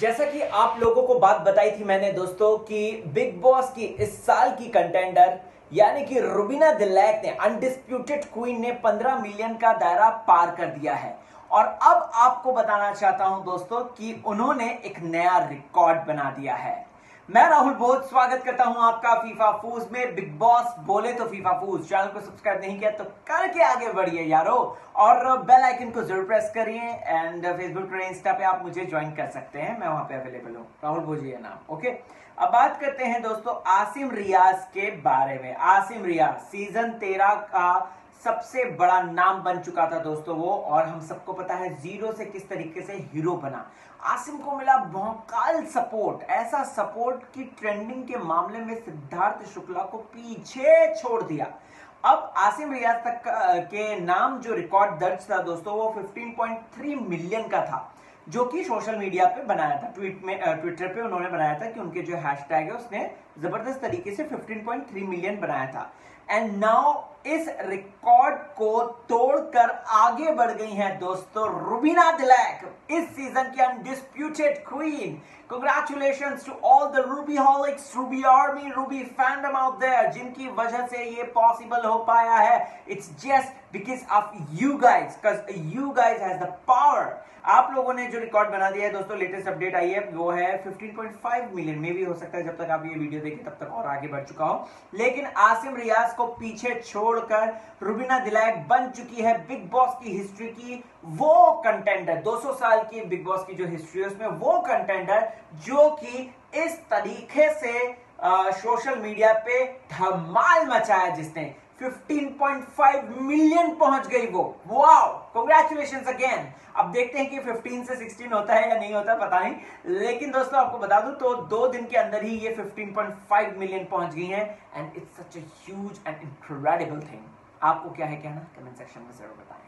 जैसा कि आप लोगों को बात बताई थी मैंने दोस्तों कि बिग बॉस की इस साल की कंटेंडर यानी कि रुबीना दिलैक ने, अनडिस्प्यूटेड क्वीन ने 15 मिलियन का दायरा पार कर दिया है। और अब आपको बताना चाहता हूं दोस्तों कि उन्होंने एक नया रिकॉर्ड बना दिया है। मैं राहुल बोध स्वागत करता हूं आपका फीफा फूज में। बिग बॉस बोले तो फीफा फूज। चैनल को सब्सक्राइब नहीं किया तो करके आगे बढ़िए यारो, और बेल आइकन को जरूर प्रेस करिए। एंड फेसबुक पे, इंस्टा पे आप मुझे ज्वाइन कर सकते हैं, मैं वहां पे अवेलेबल हूँ, राहुल बोझी है नाम। ओके, अब बात करते हैं दोस्तों आसिम रियाज के बारे में। आसिम रियाज सीजन 13 का सबसे बड़ा नाम बन चुका था दोस्तों वो, और हम सबको पता है जीरो से किस तरीके से हीरो बना। आसिम को मिला भौकाल सपोर्ट, ऐसा सपोर्ट कि ट्रेंडिंग के मामले में सिद्धार्थ शुक्ला को पीछे छोड़ दिया। अब आसिम रियाज तक के नाम जो रिकॉर्ड दर्ज था दोस्तों वो 15.3 मिलियन का था, जो कि सोशल मीडिया पे बनाया था। ट्विटर पे उन्होंने बनाया था कि उनके जो हैशटैग है उसने जबरदस्त तरीके से 15.3 मिलियन बनाया था। एंड नाउ इस रिकॉर्ड को तोड़कर आगे बढ़ गई हैं दोस्तों रुबीना दिलैक, इस सीजन की undisputed queen. Congratulations to all the Rubiholics, Rubi army, Rubi fandom out there, जिनकी वजह से ये पॉसिबल हो पाया है। It's just because of you guys, because you guys has the power. आप लोगों ने जो रिकॉर्ड बना दिया है दोस्तों, लेटेस्ट अपडेट आई है वो है 15.5 मिलियन में भी। हो सकता है जब तक आप ये वीडियो देखें तब तक और आगे बढ़ चुका हो, लेकिन आसिम रियाज को पीछे छोड़कर रुबीना दिलैक बन चुकी है बिग बॉस की हिस्ट्री की वो कंटेंडर, 200 साल की बिग बॉस की जो हिस्ट्री है उसमें वो कंटेंडर जो कि इस तरीके से सोशल मीडिया पे धमाल मचाया जिसने। 15.5 मिलियन पहुंच गई वो, वाओ, कांग्रेचुलेशंस अगेन। अब देखते हैं कि 15 से 16 होता है या नहीं होता पता नहीं, लेकिन दोस्तों आपको बता दूं तो 2 दिन के अंदर ही ये 15.5 मिलियन पहुंच गई हैं। And it's such a huge and incredible thing. आपको क्या है कहना, कमेंट सेक्शन में जरूर बताएं।